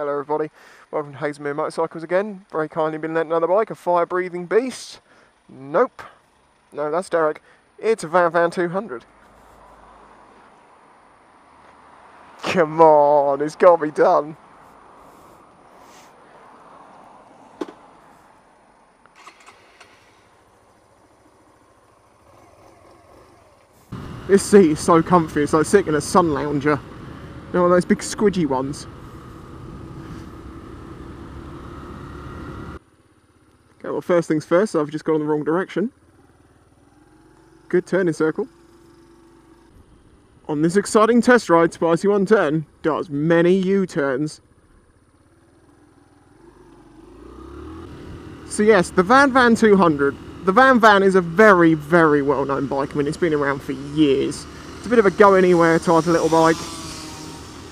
Hello everybody, welcome to Haslemere Motorcycles again. Very kindly been lent another bike, a fire-breathing beast. Nope. No, that's Derek. It's a VanVan 200. Come on, it's got to be done. This seat is so comfy, it's like sitting in a sun lounger. You know, one of those big squidgy ones. Okay, well, first things first, I've just gone in the wrong direction. Good turning circle. On this exciting test ride, Spicy110 does many U-turns. So yes, the VanVan 200. The VanVan is a very, very well-known bike. I mean, it's been around for years. It's a bit of a go-anywhere type of little bike.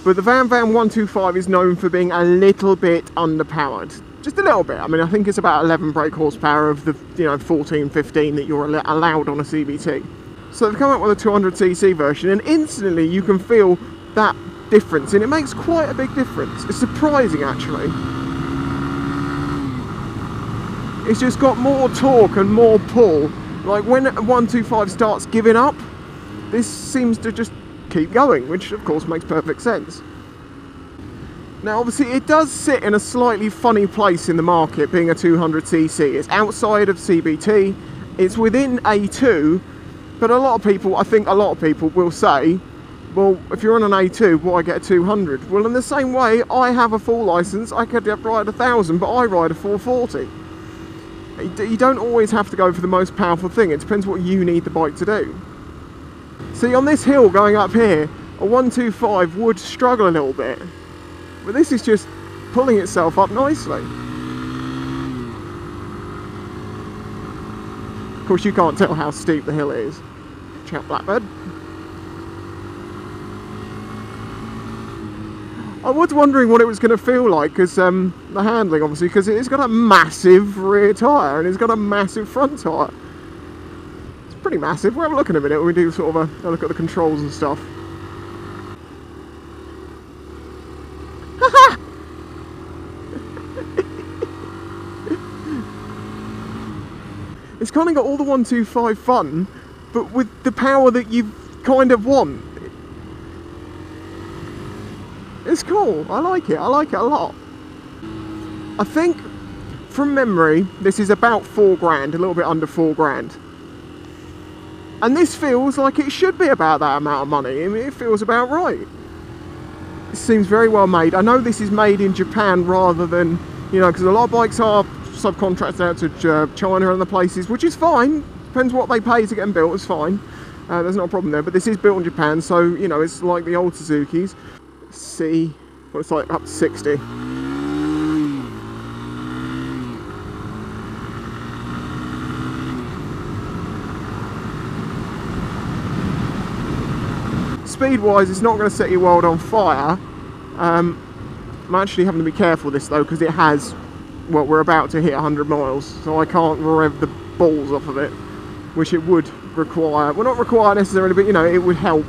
But the VanVan 125 is known for being a little bit underpowered. Just a little bit. I mean, I think it's about 11 brake horsepower of the 14, 15 that you're allowed on a CBT. So they've come up with a 200cc version, and instantly you can feel that difference, and it makes quite a big difference. It's surprising, actually. It's just got more torque and more pull. Like, when 125 starts giving up, this seems to just keep going, which of course makes perfect sense. Now obviously it does sit in a slightly funny place in the market, being a 200cc. It's outside of CBT, it's within A2, but I think a lot of people will say, well, if you're on an A2, why get a 200? Well, in the same way, I have a full licence, I could ride a 1000, but I ride a 440. You don't always have to go for the most powerful thing, it depends what you need the bike to do. See, on this hill going up here, a 125 would struggle a little bit. But this is just pulling itself up nicely. Of course, you can't tell how steep the hill is. Chat Blackbird. I was wondering what it was going to feel like, because the handling, obviously, because it's got a massive rear tyre and it's got a massive front tyre. It's pretty massive. We'll have a look in a minute when we do sort of a look at the controls and stuff. It's kind of got all the 125 fun, but with the power that you kind of want. It's cool, I like it a lot. I think, from memory, this is about 4 grand, a little bit under 4 grand. And this feels like it should be about that amount of money. I mean, it feels about right. It seems very well made. I know this is made in Japan rather than, because a lot of bikes are subcontracted out to China and other places, which is fine. Depends what they pay to get them built, it's fine. There's not a problem there, but this is built in Japan, so, it's like the old Suzuki's. Let's see what it's like up to 60. Speed-wise, it's not going to set your world on fire. I'm actually having to be careful this, though, because it has... Well, we're about to hit 100 miles, so I can't rev the balls off of it, which it would require. Well, not require necessarily, but, it would help.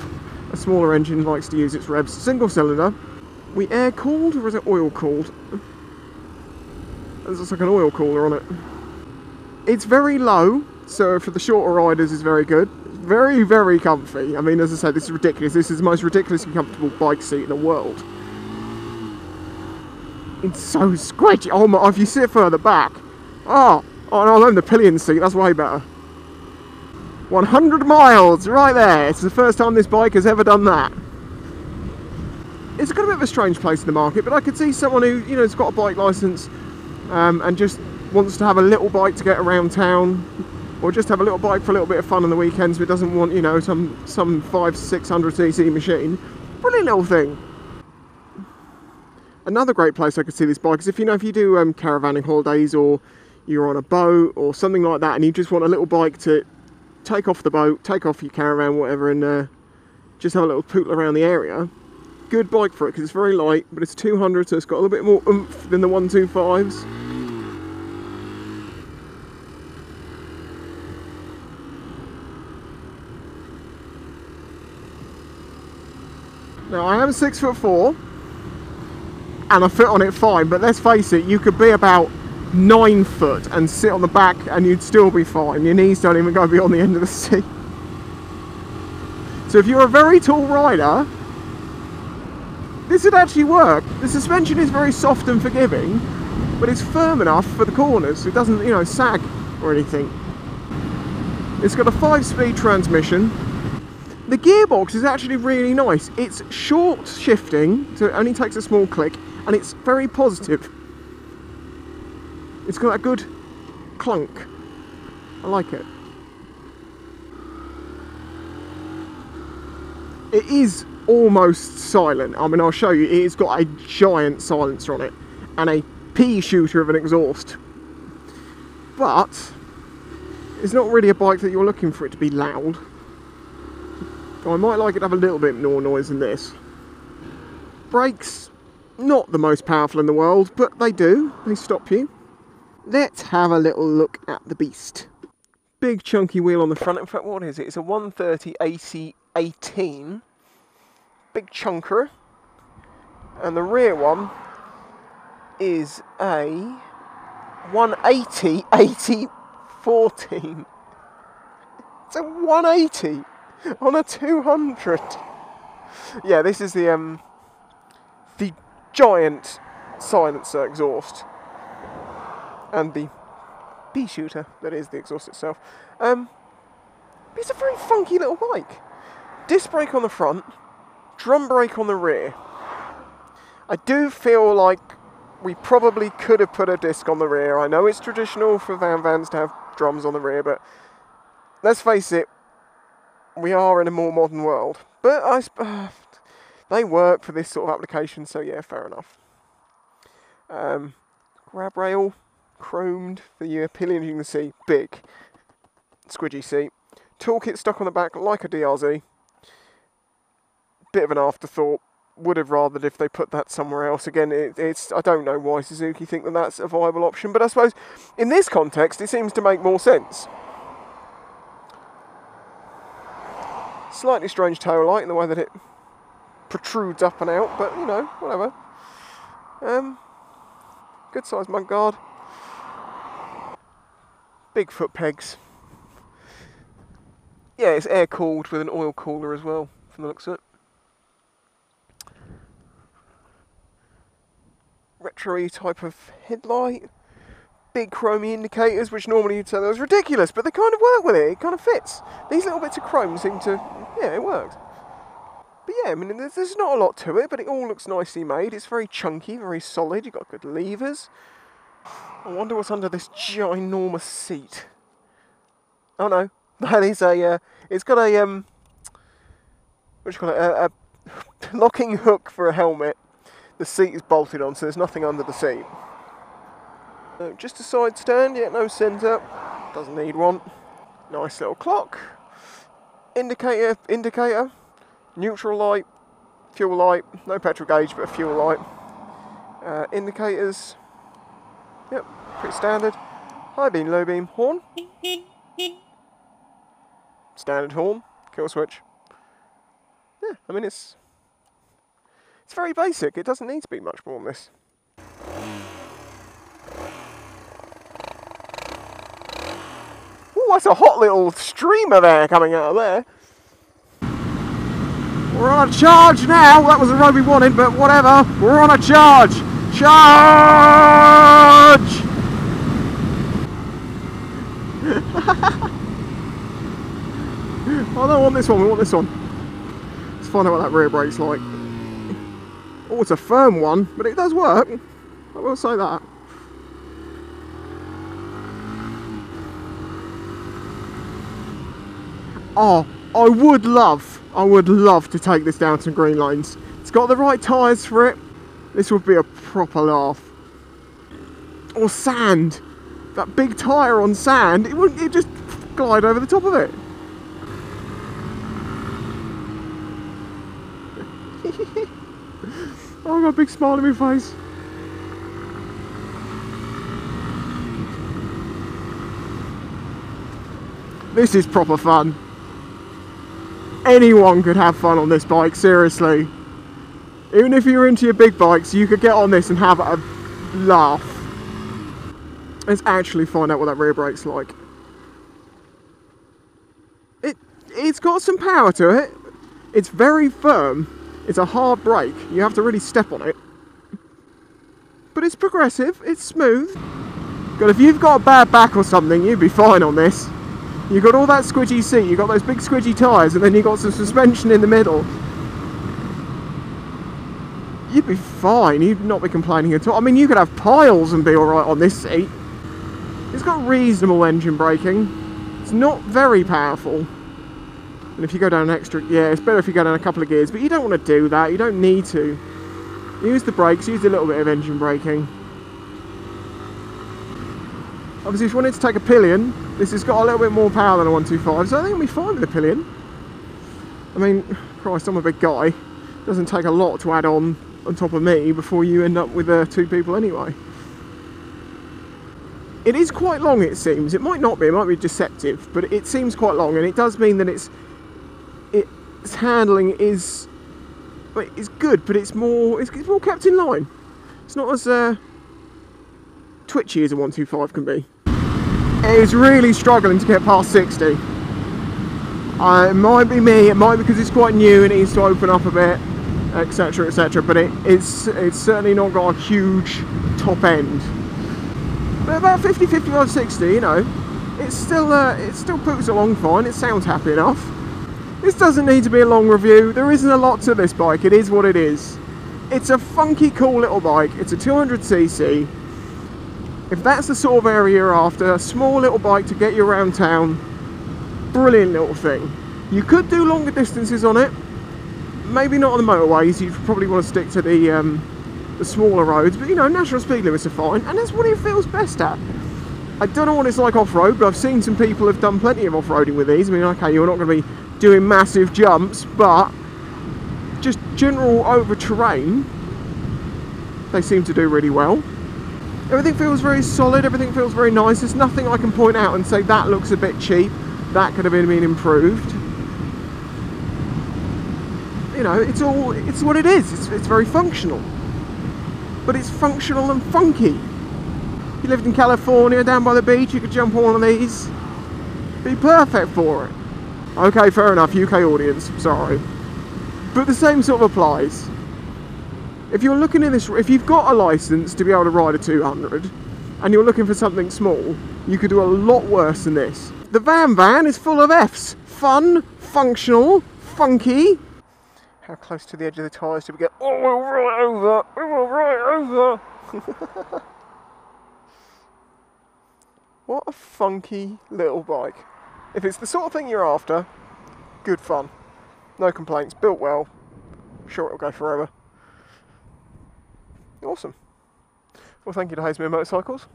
A smaller engine likes to use its revs. Single cylinder. We air-cooled, or is it oil-cooled? There's like an oil cooler on it. It's very low, so for the shorter riders it's very good. It's very, very comfy. I mean, as I said, this is ridiculous. This is the most ridiculously comfortable bike seat in the world. It's so squidgy. Oh my, if you sit further back. Oh no, I'm in the pillion seat, that's way better. 100 miles, right there. It's the first time this bike has ever done that. It's got a bit of a strange place in the market, but I could see someone who, has got a bike licence and just wants to have a little bike to get around town, or just have a little bike for a little bit of fun on the weekends, but doesn't want, some 500-600cc machine. Brilliant little thing. Another great place I could see this bike is if if you do caravanning holidays, or you're on a boat or something like that, and you just want a little bike to take off the boat, take off your caravan, whatever, and just have a little pootla around the area. Good bike for it because it's very light, but it's 200, so it's got a little bit more oomph than the 125s. Now I am 6'4". and I fit on it fine, but let's face it, you could be about 9 foot and sit on the back and you'd still be fine. Your knees don't even go beyond the end of the seat. So if you're a very tall rider, this would actually work. The suspension is very soft and forgiving, but it's firm enough for the corners, so it doesn't, you know, sag or anything. It's got a 5-speed transmission. The gearbox is actually really nice. It's short shifting, so it only takes a small click, and it's very positive. It's got a good clunk. I like it. It is almost silent. I mean, I'll show you. It's got a giant silencer on it and a pea shooter of an exhaust. But it's not really a bike that you're looking for it to be loud. So I might like it to have a little bit more noise than this. Brakes, not the most powerful in the world, but they do. They stop you. Let's have a little look at the beast. Big chunky wheel on the front. In fact, what is it? It's a 130 AC18. Big chunker. And the rear one is a 180 8014. It's a 180 on a 200. Yeah, this is the giant silencer exhaust. And the pea shooter that is the exhaust itself. It's a very funky little bike. Disc brake on the front, drum brake on the rear. I do feel like we probably could have put a disc on the rear. I know it's traditional for VanVans to have drums on the rear, but let's face it, we are in a more modern world. But they work for this sort of application, so yeah, fair enough. Grab rail. Chromed for your pillion, you can see, big squidgy seat. Toolkit stuck on the back like a DRZ. Bit of an afterthought. Would have rathered if they put that somewhere else. Again, it's I don't know why Suzuki think that that's a viable option, but I suppose in this context it seems to make more sense. Slightly strange tail light in the way that it protrudes up and out, but you know, whatever. Good sized mud guard. Big foot pegs. Yeah, it's air cooled with an oil cooler as well, from the looks of it. Retro-y type of headlight. Big chromey indicators, which normally you'd say that was ridiculous, but they kind of work with it. It kind of fits. These little bits of chrome seem to, yeah, it works. But yeah, I mean, there's not a lot to it, but it all looks nicely made. It's very chunky, very solid. You've got good levers. I wonder what's under this ginormous seat. Oh no, that is a, it's got a, what do you call it, a locking hook for a helmet. The seat is bolted on, so there's nothing under the seat. So just a side stand, yeah, no centre, doesn't need one. Nice little clock, indicator, neutral light, fuel light, no petrol gauge, but a fuel light. Indicators. Yep, pretty standard. High beam, low beam, horn. Standard horn, kill switch. Yeah, I mean it's very basic. It doesn't need to be much more than this. Oh, that's a hot little streamer there coming out of there. We're on a charge now. That was the road we wanted, but whatever. We're on a charge. Charge! I don't want this one, we want this one. Let's find out what that rear brake's like. Oh, it's a firm one, but it does work. I will say that. Oh, I would love to take this down some green lanes. It's got the right tyres for it. This would be a proper laugh. Or sand. That big tyre on sand, it just glide over the top of it. Oh, I've got a big smile on my face. This is proper fun. Anyone could have fun on this bike, seriously. Even if you're into your big bikes, you could get on this and have a laugh. Let's actually find out what that rear brake's like. It's got some power to it. It's very firm. It's a hard brake. You have to really step on it. But it's progressive. It's smooth. God, if you've got a bad back or something, you'd be fine on this. You've got all that squidgy seat. You've got those big squidgy tyres, and then you've got some suspension in the middle. You'd be fine, you'd not be complaining at all. I mean, you could have piles and be alright on this seat. It's got reasonable engine braking. It's not very powerful. And if you go down an extra, yeah, it's better if you go down a couple of gears, but you don't want to do that, you don't need to. Use the brakes, use a little bit of engine braking. Obviously, if you wanted to take a pillion, this has got a little bit more power than a 125, so I think it'll be fine with a pillion. I mean, Christ, I'm a big guy. Doesn't take a lot to add on top of me before you end up with two people anyway. It is quite long, it seems. It might not be, it might be deceptive, but it seems quite long, and it does mean that its handling is, well, it's good, but it's more kept in line. It's not as twitchy as a 125 can be. It is really struggling to get past 60. It might be me, it might be because it's quite new and it needs to open up a bit, etc, etc, but it's certainly not got a huge top end. But about 50, 55, 60, you know, it still puts along fine. It sounds happy enough. This doesn't need to be a long review. There isn't a lot to this bike. It is what it is. It's a funky, cool little bike. It's a 200cc. If that's the sort of area you're after, a small little bike to get you around town, brilliant little thing. You could do longer distances on it. Maybe not on the motorways, you probably want to stick to the smaller roads, but you know, national speed limits are fine, and that's what it feels best at. I don't know what it's like off-road, but I've seen some people have done plenty of off-roading with these. I mean, okay, you're not going to be doing massive jumps, but just general over terrain, they seem to do really well. Everything feels very solid, everything feels very nice. There's nothing I can point out and say that looks a bit cheap, that could have been improved. You know, it's what it is. It's very functional. But it's functional and funky. If you lived in California, down by the beach, you could jump on one of these. Be perfect for it. Okay, fair enough, UK audience, sorry. But the same sort of applies. If you're looking at this, if you've got a license to be able to ride a 200, and you're looking for something small, you could do a lot worse than this. The VanVan is full of F's. Fun, functional, funky. How close to the edge of the tyres did we get? Oh, we're right over! We were right over! What a funky little bike. If it's the sort of thing you're after, good fun. No complaints, built well. I'm sure it'll go forever. Awesome. Well, thank you to Haslemere Motorcycles,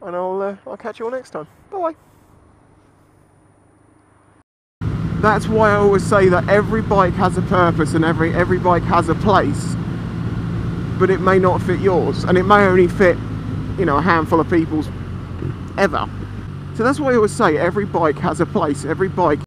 and I'll catch you all next time. Bye-bye. That's why I always say that every bike has a purpose and every bike has a place, but it may not fit yours, and it may only fit, you know, a handful of people's ever. So that's why I always say every bike has a place, every bike